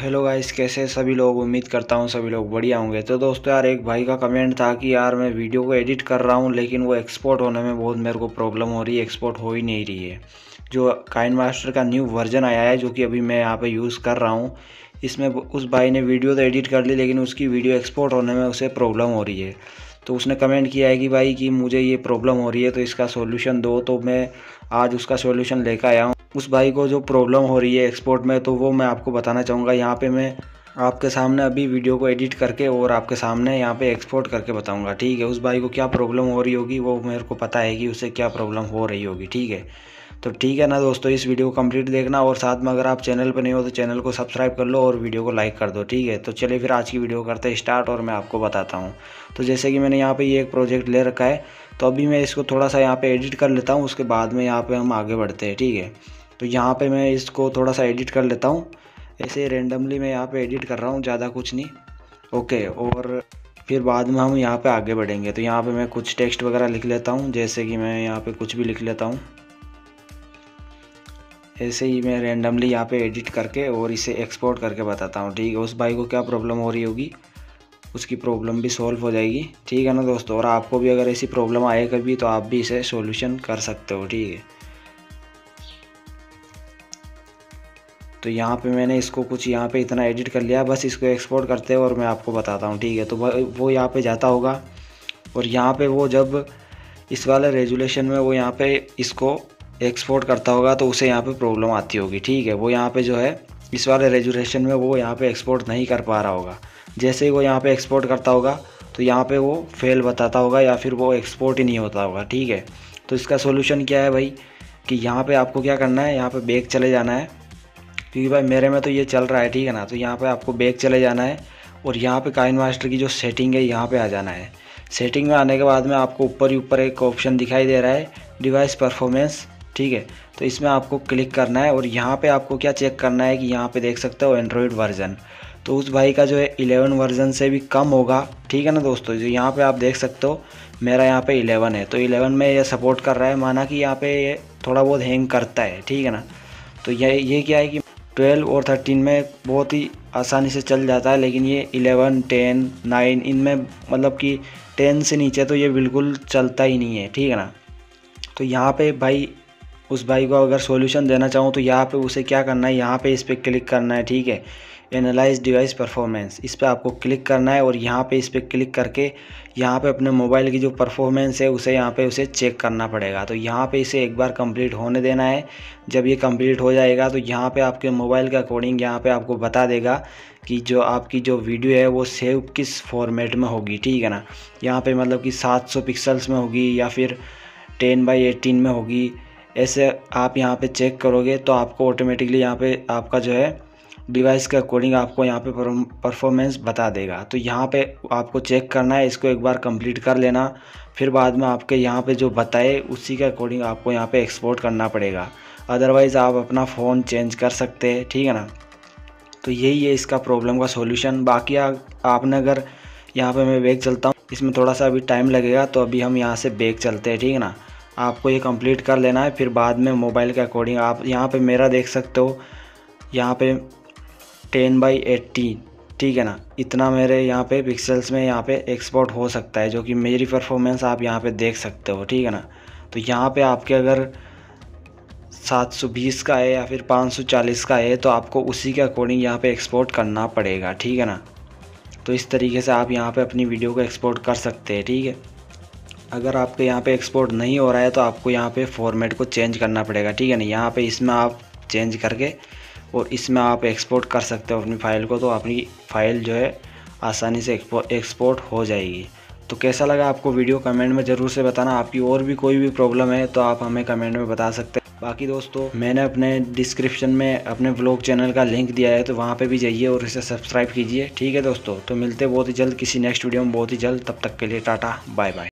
Hello guys, कैसे सभी लोग। उम्मीद करता हूँ सभी लोग बढ़िया होंगे। तो दोस्तों यार, एक भाई का कमेंट था कि यार मैं वीडियो को एडिट कर रहा हूँ लेकिन वो एक्सपोर्ट होने में बहुत मेरे को प्रॉब्लम हो रही है, एक्सपोर्ट हो ही नहीं रही है। जो काइनमास्टर का न्यू वर्जन आया है जो कि अभी मैं यहाँ पे यूज़ कर रहा हूँ, इसमें उस भाई ने वीडियो तो एडिट कर ली लेकिन उसकी वीडियो एक्सपोर्ट होने में उसे प्रॉब्लम हो रही है। तो उसने कमेंट किया है कि भाई कि मुझे ये प्रॉब्लम हो रही है तो इसका सॉल्यूशन दो। तो मैं आज उसका सॉल्यूशन लेकर आया हूँ। उस भाई को जो प्रॉब्लम हो रही है एक्सपोर्ट में तो वो मैं आपको बताना चाहूँगा। यहाँ पे मैं आपके सामने अभी वीडियो को एडिट करके और आपके सामने यहाँ पे एक्सपोर्ट करके बताऊँगा, ठीक है। उस भाई को क्या प्रॉब्लम हो रही होगी वो मेरे को पता है कि उसे क्या प्रॉब्लम हो रही होगी, ठीक है। तो ठीक है ना दोस्तों, इस वीडियो को कंप्लीट देखना और साथ में अगर आप चैनल पर नहीं हो तो चैनल को सब्सक्राइब कर लो और वीडियो को लाइक कर दो, ठीक है। तो चलिए फिर आज की वीडियो करते हैं स्टार्ट और मैं आपको बताता हूँ। तो जैसे कि मैंने यहाँ पे ये एक प्रोजेक्ट ले रखा है, तो अभी मैं इसको थोड़ा सा यहाँ पे एडिट कर लेता हूँ, उसके बाद में यहाँ पर हम आगे बढ़ते हैं, ठीक है। तो यहाँ पर मैं इसको थोड़ा सा एडिट कर लेता हूँ, ऐसे रेंडमली मैं यहाँ पर एडिट कर रहा हूँ, ज़्यादा कुछ नहीं, ओके। और फिर बाद में हम यहाँ पर आगे बढ़ेंगे। तो यहाँ पर मैं कुछ टेक्स्ट वगैरह लिख लेता हूँ, जैसे कि मैं यहाँ पर कुछ भी लिख लेता हूँ, ऐसे ही मैं रैंडमली यहाँ पे एडिट करके और इसे एक्सपोर्ट करके बताता हूँ, ठीक है। उस भाई को क्या प्रॉब्लम हो रही होगी उसकी प्रॉब्लम भी सॉल्व हो जाएगी, ठीक है ना दोस्तों। और आपको भी अगर ऐसी प्रॉब्लम आए कभी तो आप भी इसे सॉल्यूशन कर सकते हो, ठीक है। तो यहाँ पे मैंने इसको कुछ यहाँ पे इतना एडिट कर लिया, बस इसको एक्सपोर्ट करते हैं और मैं आपको बताता हूँ, ठीक है। तो वो यहाँ पर जाता होगा और यहाँ पर वो जब इस वाले रेजुलेशन में वो यहाँ पर इसको एक्सपोर्ट करता होगा तो उसे यहाँ पे प्रॉब्लम आती होगी, ठीक है। वो यहाँ पे जो है इस वाले रेजुलेशन में वो यहाँ पे एक्सपोर्ट नहीं कर पा रहा होगा। जैसे ही वो यहाँ पे एक्सपोर्ट करता होगा तो यहाँ पे वो फेल बताता होगा या फिर वो एक्सपोर्ट ही नहीं होता होगा, ठीक है। तो इसका सॉल्यूशन क्या है भाई कि यहाँ पर आपको क्या करना है, यहाँ पर बैक चले जाना है, क्योंकि भाई मेरे में तो ये चल रहा है, ठीक है ना। तो यहाँ पर आपको बैक चले जाना है और यहाँ पर काइनमास्टर की जो सेटिंग है यहाँ पर आ जाना है। सेटिंग में आने के बाद में आपको ऊपर ही ऊपर एक ऑप्शन दिखाई दे रहा है डिवाइस परफॉर्मेंस, ठीक है। तो इसमें आपको क्लिक करना है और यहाँ पे आपको क्या चेक करना है कि यहाँ पे देख सकते हो एंड्रॉयड वर्जन, तो उस भाई का जो है 11 वर्जन से भी कम होगा, ठीक है ना दोस्तों। जो यहाँ पे आप देख सकते हो मेरा यहाँ पे 11 है, तो 11 में ये सपोर्ट कर रहा है, माना कि यहाँ पे ये थोड़ा बहुत हैंग करता है, ठीक है ना। तो ये क्या है कि 12 और 13 में बहुत ही आसानी से चल जाता है, लेकिन ये 11, 10, 9 इनमें मतलब कि 10 से नीचे तो ये बिल्कुल चलता ही नहीं है, ठीक है ना। तो यहाँ पर भाई उस भाई को अगर सॉल्यूशन देना चाहूँ तो यहाँ पे उसे क्या करना है, यहाँ पे इस पर क्लिक करना है, ठीक है। एनालाइज डिवाइस परफॉर्मेंस, इस पर आपको क्लिक करना है और यहाँ पे इस पर क्लिक करके यहाँ पे अपने मोबाइल की जो परफॉर्मेंस है उसे यहाँ पे उसे चेक करना पड़ेगा। तो यहाँ पे इसे एक बार कंप्लीट होने देना है। जब ये कंप्लीट हो जाएगा तो यहाँ पे आपके मोबाइल के अकॉर्डिंग यहाँ पे आपको बता देगा कि जो आपकी जो वीडियो है वो सेव किस फॉर्मेट में होगी, ठीक है ना। यहाँ पर मतलब कि 700 पिक्सल्स में होगी या फिर 10x18 में होगी, ऐसे आप यहाँ पे चेक करोगे तो आपको ऑटोमेटिकली यहाँ पे आपका जो है डिवाइस के अकॉर्डिंग आपको यहाँ पे परफॉर्मेंस बता देगा। तो यहाँ पे आपको चेक करना है, इसको एक बार कंप्लीट कर लेना, फिर बाद में आपके यहाँ पे जो बताए उसी के अकॉर्डिंग आपको यहाँ पे एक्सपोर्ट करना पड़ेगा, अदरवाइज़ आप अपना फ़ोन चेंज कर सकते हैं, ठीक है ना। तो यही है इसका प्रॉब्लम का सॉल्यूशन। बाकी आपने अगर यहाँ पर मैं बैक चलता हूँ, इसमें थोड़ा सा अभी टाइम लगेगा, तो अभी हम यहाँ से बैक चलते हैं, ठीक है ना। आपको ये कंप्लीट कर लेना है, फिर बाद में मोबाइल के अकॉर्डिंग आप यहाँ पे मेरा देख सकते हो यहाँ पे 10x18, ठीक है ना। इतना मेरे यहाँ पे पिक्सल्स में यहाँ पे एक्सपोर्ट हो सकता है, जो कि मेरी परफॉर्मेंस आप यहाँ पे देख सकते हो, ठीक है ना। तो यहाँ पे आपके अगर 720 का है या फिर 540 का है तो आपको उसी के अकॉर्डिंग यहाँ पर एक्सपोर्ट करना पड़ेगा, ठीक है ना। तो इस तरीके से आप यहाँ पर अपनी वीडियो को एक्सपोर्ट कर सकते हैं, ठीक है। अगर आपके यहाँ पे एक्सपोर्ट नहीं हो रहा है तो आपको यहाँ पे फॉर्मेट को चेंज करना पड़ेगा, ठीक है ना। यहाँ पे इसमें आप चेंज करके और इसमें आप एक्सपोर्ट कर सकते हो अपनी फ़ाइल को, तो आपकी फ़ाइल जो है आसानी से एक्सपोर्ट हो जाएगी। तो कैसा लगा आपको वीडियो कमेंट में ज़रूर से बताना। आपकी और भी कोई भी प्रॉब्लम है तो आप हमें कमेंट में बता सकते हैं। बाकी दोस्तों मैंने अपने डिस्क्रिप्शन में अपने व्लॉग चैनल का लिंक दिया है, तो वहाँ पे भी जाइए और इसे सब्सक्राइब कीजिए, ठीक है दोस्तों। तो मिलते बहुत ही जल्द किसी नेक्स्ट वीडियो में, बहुत ही जल्द। तब तक के लिए टाटा, बाय बाय।